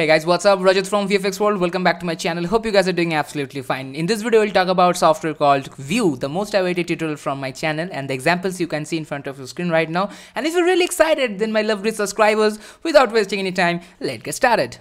Hey guys, what's up? Rajat from VFX World. Welcome back to my channel. Hope you guys are doing absolutely fine. In this video, we'll talk about software called Vue, the most awaited tutorial from my channel, and the examples you can see in front of your screen right now. And if you're really excited, then my lovely subscribers, without wasting any time, let's get started.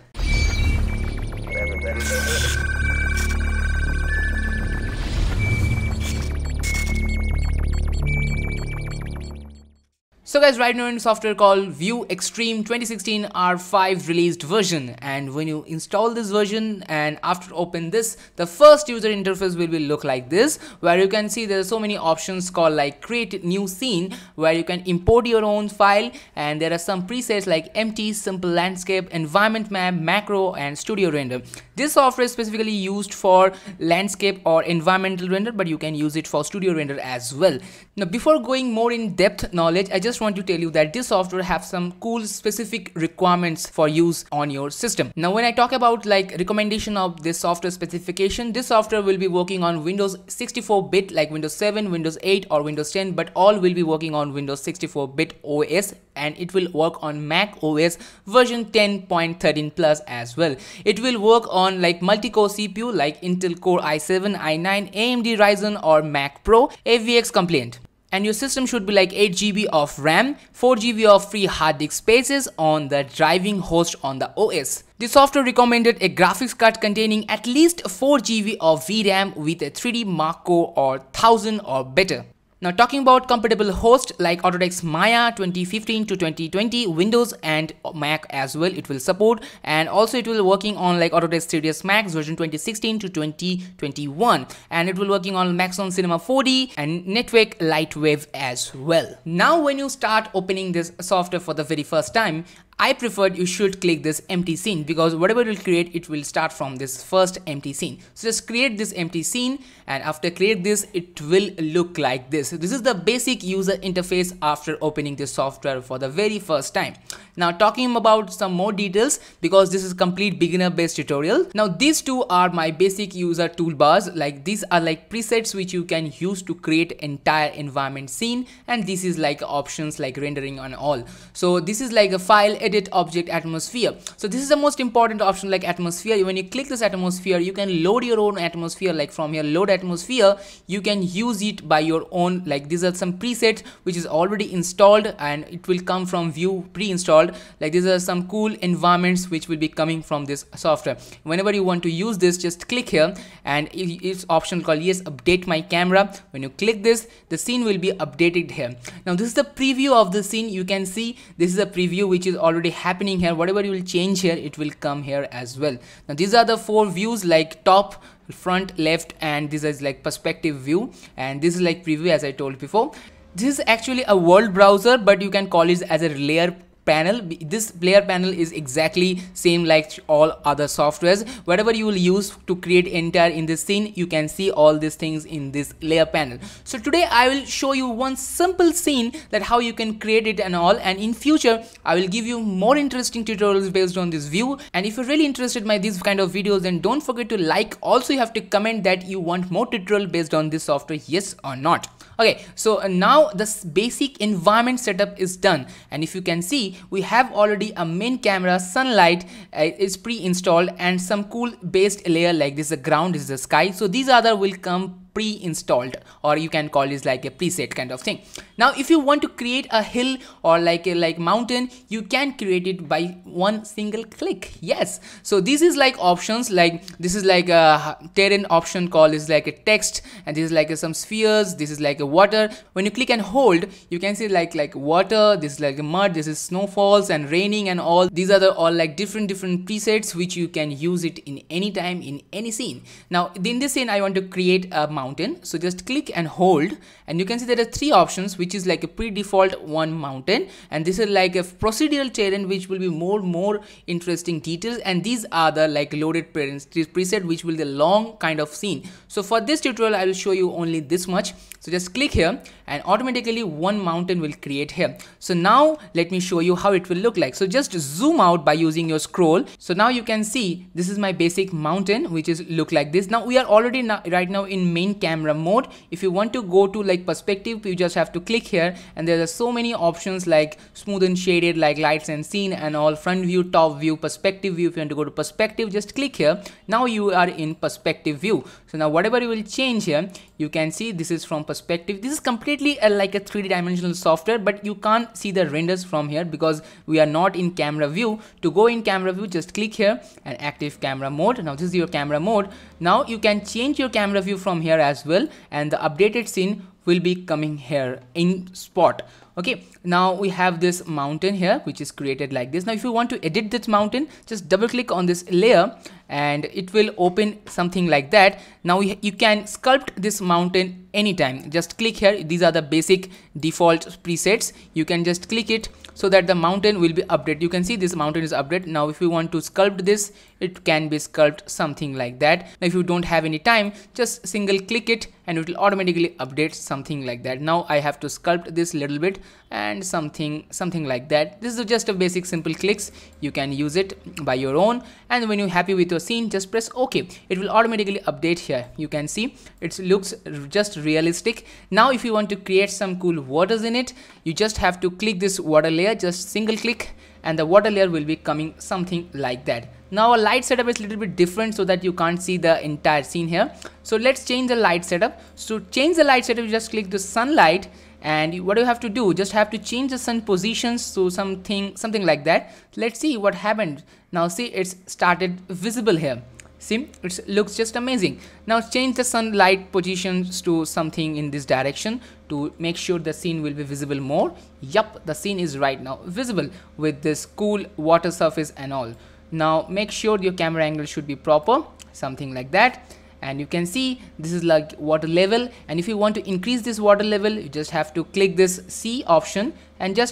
So guys, right now in software called Vue xStream 2016 R5 released version, and when you install this version and after open this, the first user interface will look like this, where you can see there are so many options called like create new scene, where you can import your own file, and there are some presets like empty, simple landscape, environment map, macro and studio render. This software is specifically used for landscape or environmental render, but you can use it for studio render as well. Now before going more in depth knowledge, I just want to tell you that this software have some cool specific requirements for use on your system. Now when I talk about like recommendation of this software specification, this software will be working on Windows 64-bit like Windows 7, Windows 8 or Windows 10, but all will be working on Windows 64-bit OS, and it will work on Mac OS version 10.13 plus as well. It will work on like multi-core CPU like Intel Core i7, i9, AMD Ryzen or Mac Pro, AVX compliant. And your system should be like 8 GB of RAM, 4 GB of free hard disk spaces on the driving host on the OS. The software recommended a graphics card containing at least 4 GB of VRAM with a 3D Mark Core or 1000 or better. Now talking about compatible host like Autodesk Maya 2015 to 2020, Windows and Mac as well it will support, and also it will working on like Autodesk 3ds Max version 2016 to 2021, and it will working on Maxon Cinema 4D and network Lightwave as well. Now when you start opening this software for the very first time, I preferred you should click this empty scene, because whatever it will create, it will start from this first empty scene. So just create this empty scene, and after create this, it will look like this. This is the basic user interface after opening this software for the very first time. Now talking about some more details, because this is complete beginner based tutorial. Now these two are my basic user toolbars, like these are like presets which you can use to create entire environment scene, and this is like options like rendering and all. So this is like a file, edit, object, atmosphere. So this is the most important option like atmosphere. When you click this atmosphere, you can load your own atmosphere, like from here load atmosphere, you can use it by your own, like these are some presets which is already installed and it will come from Vue pre-installed. Like these are some cool environments which will be coming from this software. Whenever you want to use this, just click here, and it's option called yes update my camera. When you click this, the scene will be updated here. Now this is the preview of the scene. You can see this is a preview which is already happening here. Whatever you will change here, it will come here as well. Now these are the four views like top, front, left, and this is like perspective view, and this is like preview as I told before. This is actually a world browser, but you can call it as a layer panel. This layer panel is exactly same like all other softwares. Whatever you will use to create entire in this scene, you can see all these things in this layer panel. So today I will show you one simple scene that how you can create it and all, and in future I will give you more interesting tutorials based on this Vue. And if you're really interested by these kind of videos, then don't forget to like. Also you have to comment that you want more tutorial based on this software, yes or not. Okay, so now this basic environment setup is done, and if you can see, we have already a main camera, sunlight is pre-installed, and some cool based layer like this, the ground is the sky. So these other will come pre-installed, or you can call this like a preset kind of thing. Now if you want to create a hill or like a mountain, you can create it by one single click. Yes, so this is like options, like this is like a terrain option called is like a text, and this is like a, some spheres, this is like a water. When you click and hold, you can see like water, this is like a mud, this is snowfalls and raining and all. These are the all like different presets which you can use it in any time in any scene. Now in this scene I want to create a mountain, so just click and hold, and you can see there are three options, which is like a pre-default one mountain, and this is like a procedural terrain which will be more interesting details, and these are the like loaded preset which will the long kind of scene. So for this tutorial I will show you only this much. So just click here, and automatically one mountain will create here. So now let me show you how it will look like. So just zoom out by using your scroll. So now you can see this is my basic mountain which is look like this. Now we are already right now in main in camera mode. If you want to go to like perspective, you just have to click here, and there are so many options like smooth and shaded, like lights and scene and all, front view, top view, perspective view. If you want to go to perspective, just click here. Now you are in perspective view. So now whatever you will change here, you can see this is from perspective. This is completely like a 3D-dimensional software, but you can't see the renders from here because we are not in camera view. To go in camera view, just click here and active camera mode. Now this is your camera mode. Now you can change your camera view from here as well, and the updated scene will be coming here in spot. Okay, now we have this mountain here which is created like this. Now if you want to edit this mountain, just double click on this layer and it will open something like that. Now you can sculpt this mountain anytime. Just click here. These are the basic default presets. You can just click it so that the mountain will be updated. You can see this mountain is updated. Now if you want to sculpt this, it can be sculpted something like that. Now if you don't have any time, just single click it and it will automatically update something like that. Now I have to sculpt this little bit and something like that. This is just a basic simple clicks. You can use it by your own, and when you're happy with your scene, just press OK. It will automatically update here. You can see it looks just realistic. Now if you want to create some cool waters in it, you just have to click this water layer, just single click, and the water layer will be coming something like that. Now a light setup is a little bit different so that you can't see the entire scene here. So let's change the light setup. So change the light setup, you just click the sunlight, and what do you have to do? Just have to change the sun positions to something like that. Let's see what happened. Now see, it's started visible here. See, it looks just amazing. Now change the sunlight positions to something in this direction to make sure the scene will be visible more. Yup, the scene is right now visible with this cool water surface and all. Now make sure your camera angle should be proper, something like that. And you can see this is like water level, and if you want to increase this water level, you just have to click this C option and you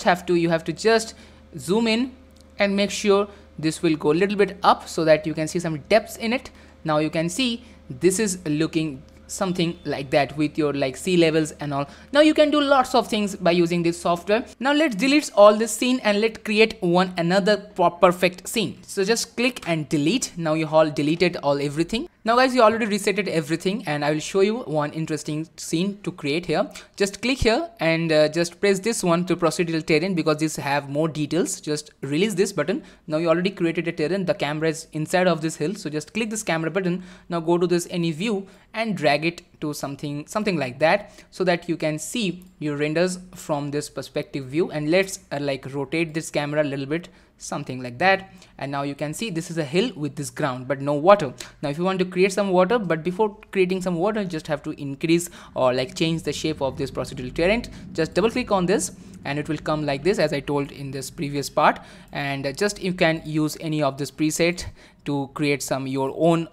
have to just zoom in and make sure this will go a little bit up so that you can see some depths in it. Now you can see this is looking something like that with your like sea levels and all. Now you can do lots of things by using this software. Now let's delete all this scene and let's create one another perfect scene. So just click and delete. Now you all deleted everything. Now guys, you already resetted everything, and I will show you one interesting scene to create here. Just click here and just press this one to procedural terrain because these have more details. Just release this button. Now you already created a terrain. The camera is inside of this hill. So just click this camera button. Now go to this any view and drag it to something like that so that you can see your renders from this perspective view. And let's like rotate this camera a little bit, something like that. And now you can see this is a hill with this ground but no water. Now if you want to create some water, but before creating some water, you just have to increase or like change the shape of this procedural terrain. Just double click on this and it will come like this, as I told in this previous part. And just you can use any of this preset to create some your own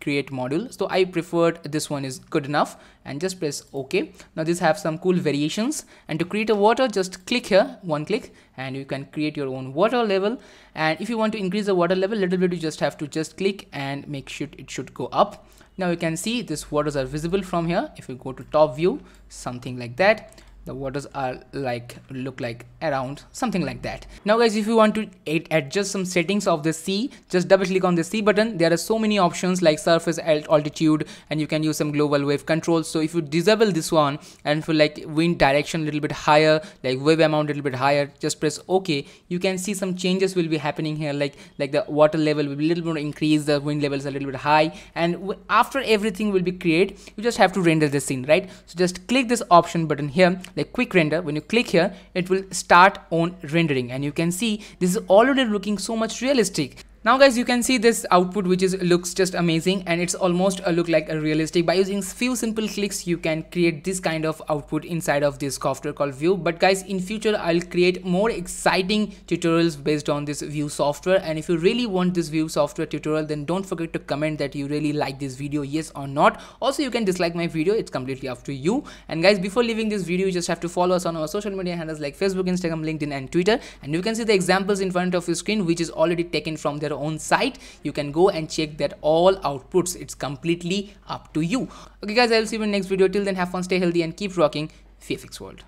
create module. So I preferred this one is good enough, and just press OK. Now these have some cool variations, and to create a water, just click here, one click, and you can create your own water level. And if you want to increase the water level a little bit, you just have to just click and make sure it should go up. Now you can see these waters are visible from here. If you go to top view, something like that. The waters are like look like around something like that. Now guys, if you want to adjust some settings of the sea, just double click on the C button. There are so many options like surface, altitude, and you can use some global wave control. So if you disable this one and for like wind direction a little bit higher, like wave amount a little bit higher, just press OK. You can see some changes will be happening here, like the water level will be a little more increased, the wind levels a little bit high, and after everything will be created, you just have to render the scene, right? So just click this option button here, like quick render. When you click here, it will start on rendering, and you can see this is already looking so much realistic. Now guys, you can see this output which is looks just amazing, and it's almost a look like a realistic. By using few simple clicks, you can create this kind of output inside of this software called Vue. But guys, in future I'll create more exciting tutorials based on this Vue software, and if you really want this Vue software tutorial, then don't forget to comment that you really like this video, yes or not. Also, you can dislike my video, it's completely up to you. And guys, before leaving this video, you just have to follow us on our social media handles like Facebook, Instagram, LinkedIn and Twitter, and you can see the examples in front of your screen which is already taken from their own site. You can go and check that all outputs. It's completely up to you. Okay guys, I'll see you in the next video. Till then, have fun, stay healthy and keep rocking VFX World.